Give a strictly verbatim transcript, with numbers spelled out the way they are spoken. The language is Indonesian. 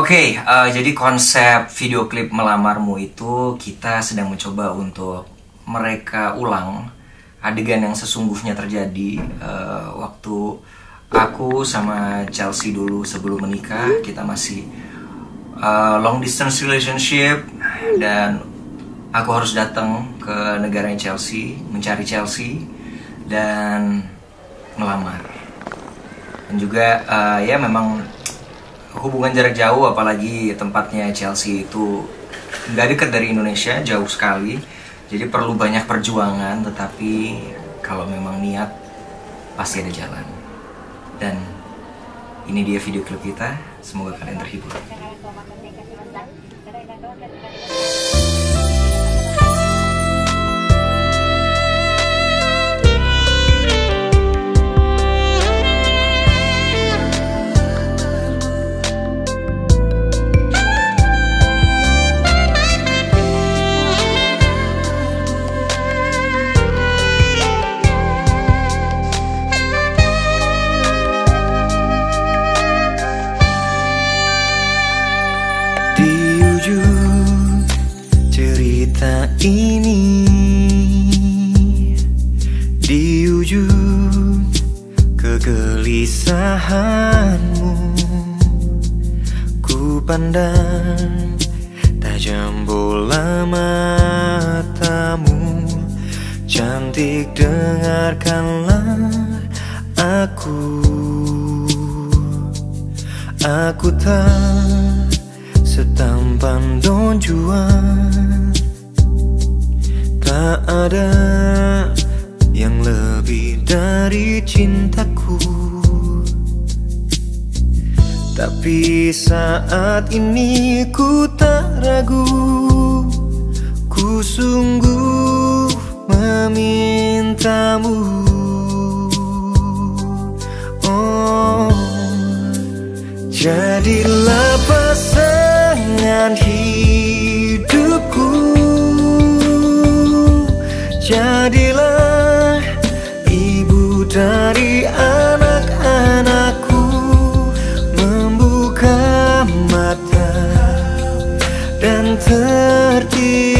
Oke, okay, uh, jadi konsep video klip Melamarmu itu kita sedang mencoba untuk mereka ulang adegan yang sesungguhnya terjadi uh, waktu aku sama Chelsea dulu sebelum menikah. Kita masih uh, long distance relationship dan aku harus datang ke negaranya Chelsea, mencari Chelsea dan melamar. Dan juga uh, ya memang hubungan jarak jauh, apalagi tempatnya Chelsea itu nggak dekat dari Indonesia, jauh sekali. Jadi perlu banyak perjuangan, tetapi kalau memang niat pasti ada jalan. Dan ini dia video klip kita, semoga kalian terhibur. Cerita ini di ujung kegelisahanmu, ku pandang tajam bola matamu. Cantik, dengarkanlah aku. Aku tak setampan Don Juan, tak ada yang lebih dari cintaku. Tapi saat ini ku tak ragu, ku sungguh memintamu. Oh, jadilah pasangan hidupku, jadilah ibu dari anak-anakku. Membuka mata dan tertidur.